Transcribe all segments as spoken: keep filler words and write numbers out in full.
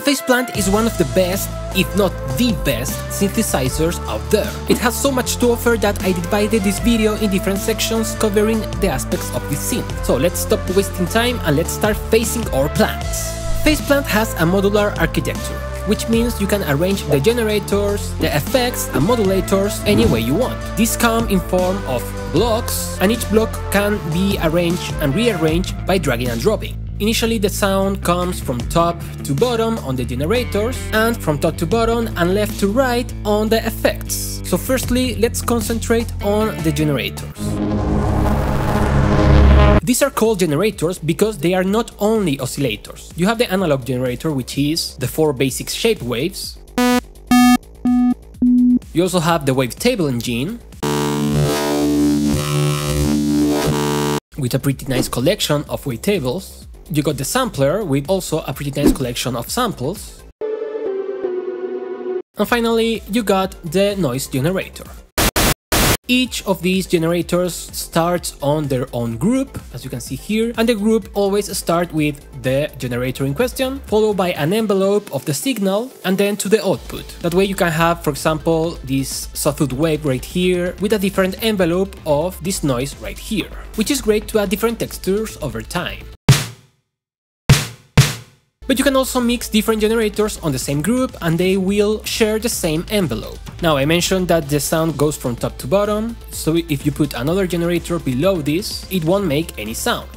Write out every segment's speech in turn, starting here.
Phase Plant is one of the best, if not the best, synthesizers out there. It has so much to offer that I divided this video in different sections covering the aspects of this scene. So let's stop wasting time and let's start facing our plants. Phase Plant has a modular architecture, which means you can arrange the generators, the effects and modulators any way you want. These come in form of blocks, and each block can be arranged and rearranged by dragging and dropping. Initially the sound comes from top to bottom on the generators, and from top to bottom and left to right on the effects. So firstly, let's concentrate on the generators. These are called generators because they are not only oscillators. You have the analog generator, which is the four basic shape waves. You also have the wavetable engine, with a pretty nice collection of wavetables. You got the sampler, with also a pretty nice collection of samples. And finally, you got the noise generator. Each of these generators starts on their own group, as you can see here, and the group always starts with the generator in question, followed by an envelope of the signal, and then to the output. That way you can have, for example, this sawtooth wave right here, with a different envelope of this noise right here, which is great to add different textures over time. But you can also mix different generators on the same group and they will share the same envelope. Now, I mentioned that the sound goes from top to bottom, so if you put another generator below this, it won't make any sound.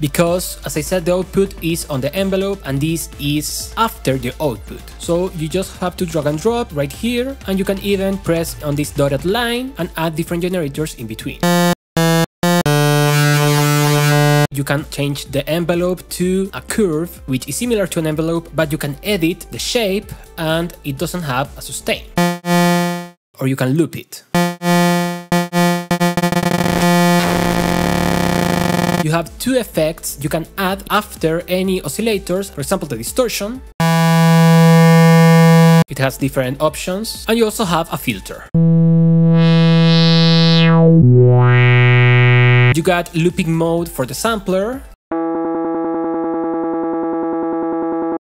Because, as I said, the output is on the envelope and this is after the output. So you just have to drag and drop right here, and you can even press on this dotted line and add different generators in between. You can change the envelope to a curve, which is similar to an envelope, but you can edit the shape and it doesn't have a sustain. Or you can loop it. You have two effects you can add after any oscillators, for example the distortion. It has different options, and you also have a filter. You got looping mode for the sampler,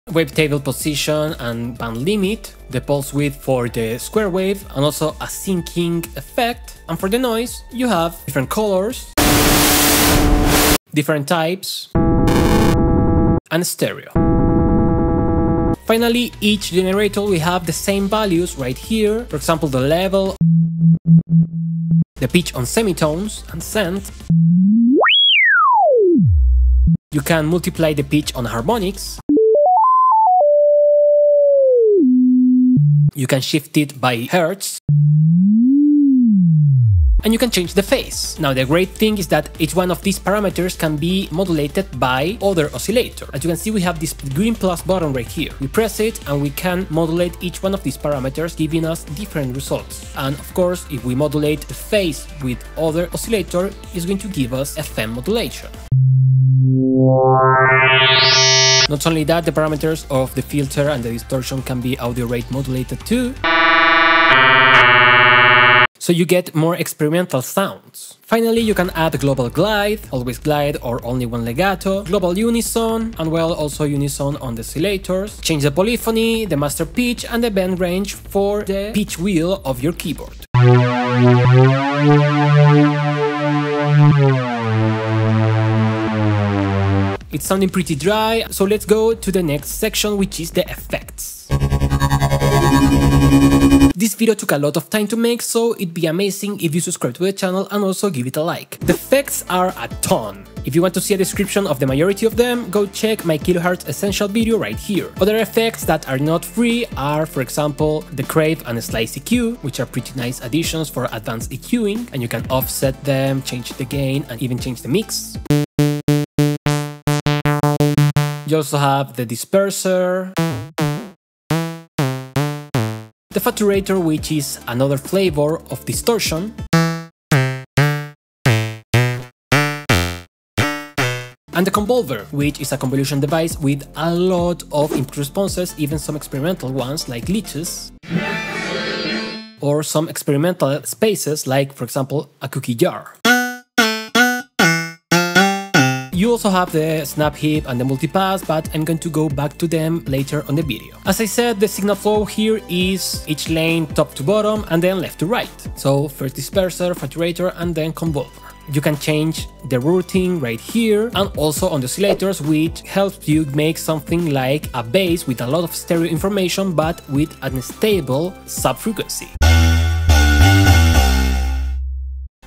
wavetable position and band limit, the pulse width for the square wave, and also a syncing effect. And for the noise, you have different colors, different types, and stereo. Finally, each generator will have the same values right here, for example the level, the pitch on semitones and cents. You can multiply the pitch on harmonics. You can shift it by hertz. And you can change the phase. Now, the great thing is that each one of these parameters can be modulated by other oscillator. As you can see, we have this green plus button right here. We press it and we can modulate each one of these parameters, giving us different results. And of course, if we modulate the phase with other oscillator, it's going to give us F M modulation. Not only that, the parameters of the filter and the distortion can be audio rate modulated too. So you get more experimental sounds. Finally, you can add global glide, always glide or only one legato, global unison, and well, also unison on the oscillators. Change the polyphony, the master pitch, and the bend range for the pitch wheel of your keyboard. It's sounding pretty dry, so let's go to the next section, which is the effects. This video took a lot of time to make, so it'd be amazing if you subscribe to the channel and also give it a like. The effects are a ton. If you want to see a description of the majority of them, go check my Kilohearts Essential video right here. Other effects that are not free are, for example, the Crave and the Slice E Q, which are pretty nice additions for advanced EQing, and you can offset them, change the gain, and even change the mix. You also have the disperser, the Faturator, which is another flavor of distortion, and the Convolver, which is a convolution device with a lot of input responses, even some experimental ones like glitches, or some experimental spaces like, for example, a cookie jar. You also have the Snap Heap and the Multipass, but I'm going to go back to them later on the video. As I said, the signal flow here is each lane top to bottom and then left to right. So first disperser, faturator, and then convolver. You can change the routing right here and also on the oscillators, which helps you make something like a bass with a lot of stereo information but with an stable sub-frequency.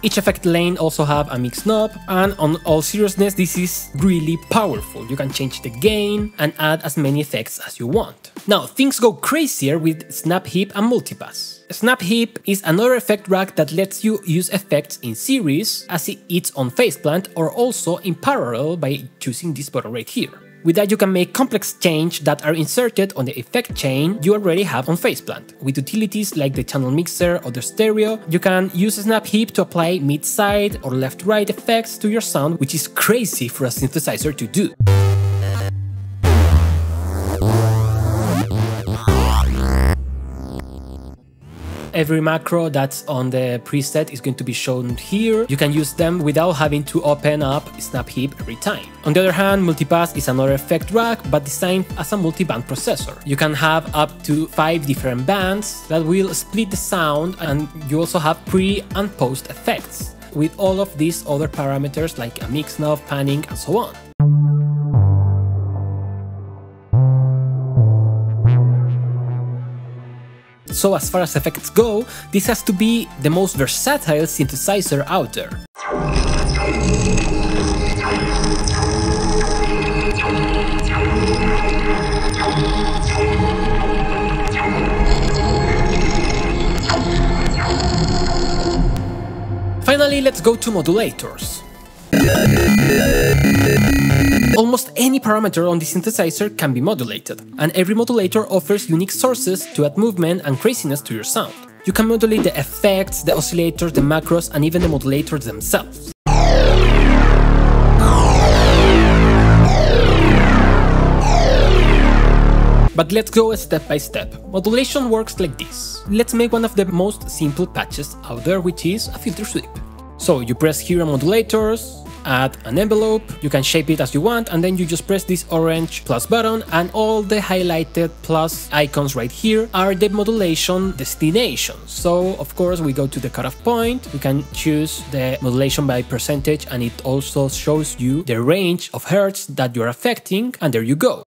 Each effect lane also have a mix knob, and on all seriousness, this is really powerful. You can change the gain and add as many effects as you want. Now, things go crazier with Snap Heap and Multipass. Snap Heap is another effect rack that lets you use effects in series as it's on Phase Plant, or also in parallel by choosing this button right here. With that, you can make complex changes that are inserted on the effect chain you already have on Phase Plant. With utilities like the channel mixer or the stereo, you can use Snap Heap to apply mid-side or left-right effects to your sound, which is crazy for a synthesizer to do. Every macro that's on the preset is going to be shown here. You can use them without having to open up Snap Heap every time. On the other hand, Multipass is another effect rack, but designed as a multi-band processor. You can have up to five different bands that will split the sound, and you also have pre and post effects, with all of these other parameters like a mix knob, panning, and so on. So as far as effects go, this has to be the most versatile synthesizer out there. Finally, let's go to modulators. Almost any parameter on the synthesizer can be modulated, and every modulator offers unique sources to add movement and craziness to your sound. You can modulate the effects, the oscillators, the macros, and even the modulators themselves. But let's go step by step. Modulation works like this. Let's make one of the most simple patches out there, which is a filter sweep. So you press here on modulators, add an envelope, you can shape it as you want, and then you just press this orange plus button, and all the highlighted plus icons right here are the modulation destinations. So of course we go to the cutoff point, you can choose the modulation by percentage, and it also shows you the range of hertz that you're affecting, and there you go.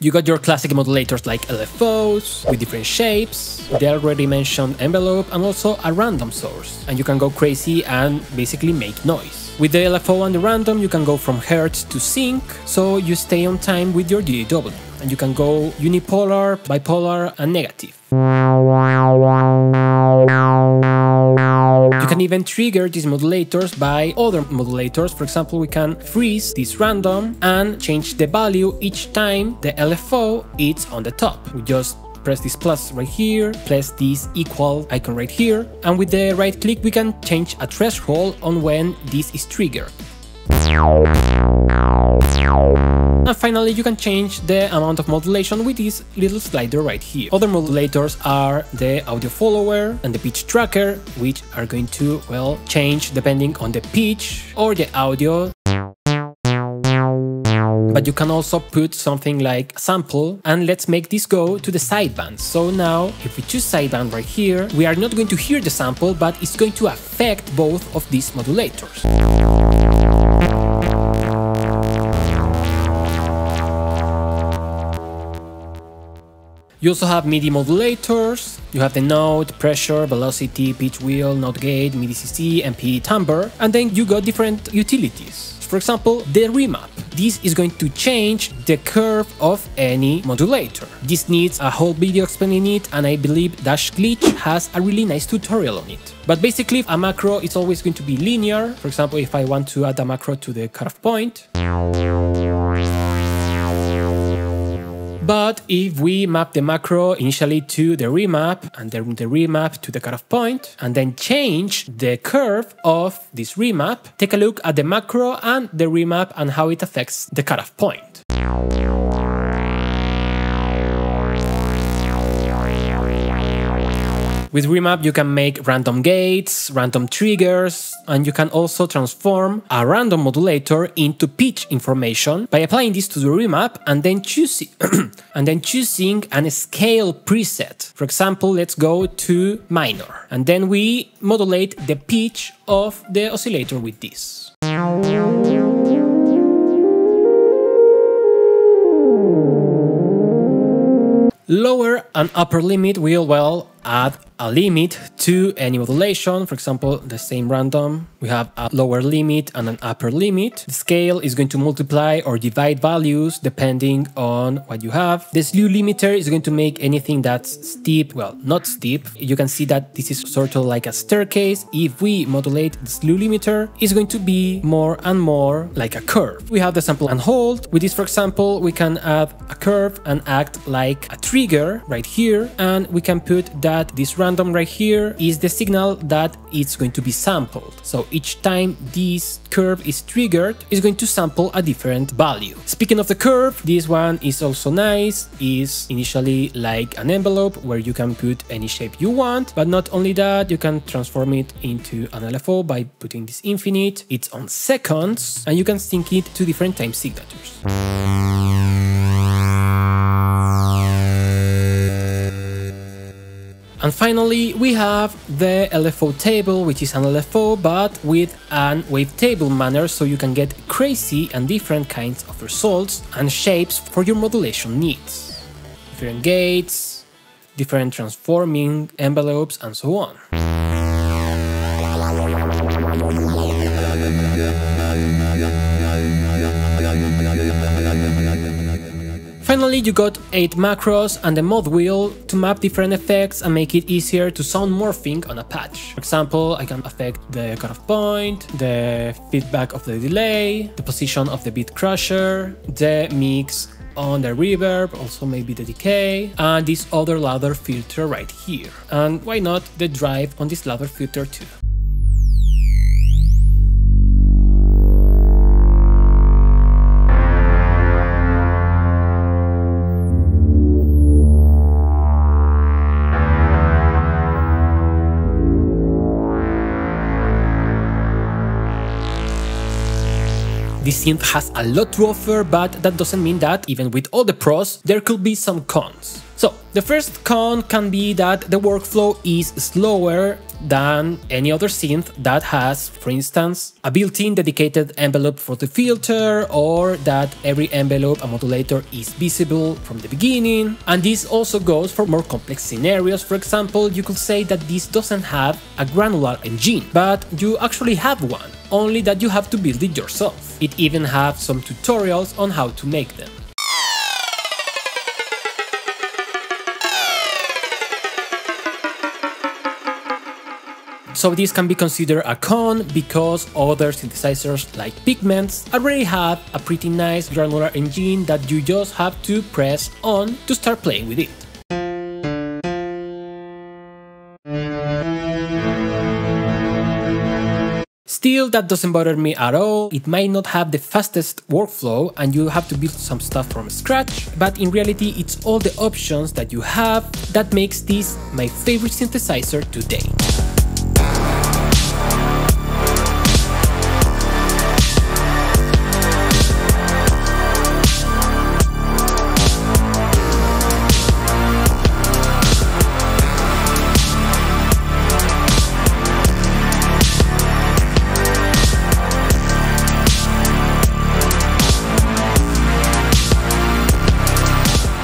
You got your classic modulators like L F Os, with different shapes, the already mentioned envelope, and also a random source. And you can go crazy and basically make noise. With the L F O and the random, you can go from hertz to sync, so you stay on time with your D A W. And you can go unipolar, bipolar, and negative. You can even trigger these modulators by other modulators. For example, we can freeze this random and change the value each time the L F O is on the top. We just press this plus right here, press this equal icon right here, and with the right click we can change a threshold on when this is triggered. And finally, you can change the amount of modulation with this little slider right here. Other modulators are the audio follower and the pitch tracker, which are going to, well, change depending on the pitch or the audio. But you can also put something like a sample, and let's make this go to the sideband. So now, if we choose sideband right here, we are not going to hear the sample, but it's going to affect both of these modulators. You also have MIDI modulators, you have the note, pressure, velocity, pitch wheel, note gate, MIDI C C, M P E timbre, and then you got different utilities. For example, the remap. This is going to change the curve of any modulator. This needs a whole video explaining it, and I believe Dash Glitch has a really nice tutorial on it. But basically, a macro is always going to be linear. For example, if I want to add a macro to the cutoff point. But if we map the macro initially to the remap, and then the remap to the cutoff point, and then change the curve of this remap, take a look at the macro and the remap and how it affects the cutoff point. With Remap you can make random gates, random triggers, and you can also transform a random modulator into pitch information by applying this to the remap and then choosing and then choosing a scale preset. For example, let's go to minor, and then we modulate the pitch of the oscillator with this. Lower and upper limit will, well, add a limit to any modulation. For example, the same random, we have a lower limit and an upper limit. The scale is going to multiply or divide values depending on what you have. The slew limiter is going to make anything that's steep, well, not steep. You can see that this is sort of like a staircase. If we modulate the slew limiter, it's going to be more and more like a curve. We have the sample and hold. With this, for example, we can add a curve and act like a trigger right here, and we can put that this random right here is the signal that it's going to be sampled. So each time this curve is triggered, it's going to sample a different value. Speaking of the curve, this one is also nice. Is initially like an envelope where you can put any shape you want, but not only that, you can transform it into an L F O by putting this infinite. It's on seconds, and you can sync it to different time signatures. And finally, we have the L F O table, which is an L F O, but with an wavetable manner, so you can get crazy and different kinds of results and shapes for your modulation needs. Different gates, different transforming envelopes, and so on. Finally, you got eight macros and the mod wheel to map different effects and make it easier to sound morphing on a patch. For example, I can affect the cutoff point, the feedback of the delay, the position of the beat crusher, the mix on the reverb, also maybe the decay, and this other ladder filter right here. And why not the drive on this ladder filter too. This synth has a lot to offer, but that doesn't mean that, even with all the pros, there could be some cons. So, the first con can be that the workflow is slower than any other synth that has, for instance, a built-in dedicated envelope for the filter, or that every envelope and modulator is visible from the beginning. And this also goes for more complex scenarios. For example, you could say that this doesn't have a granular engine, but you actually have one, only that you have to build it yourself. It even has some tutorials on how to make them. So this can be considered a con because other synthesizers like Pigments already have a pretty nice granular engine that you just have to press on to start playing with it. Still, that doesn't bother me at all. It might not have the fastest workflow and you have to build some stuff from scratch, but in reality it's all the options that you have that makes this my favorite synthesizer today.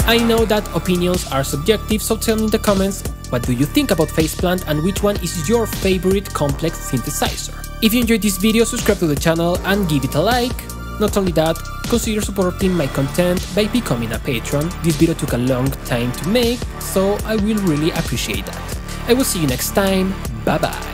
I know that opinions are subjective, so tell me in the comments what do you think about Phase Plant and which one is your favorite complex synthesizer. If you enjoyed this video, subscribe to the channel and give it a like. Not only that, consider supporting my content by becoming a patron. This video took a long time to make, so I will really appreciate that. I will see you next time, bye bye.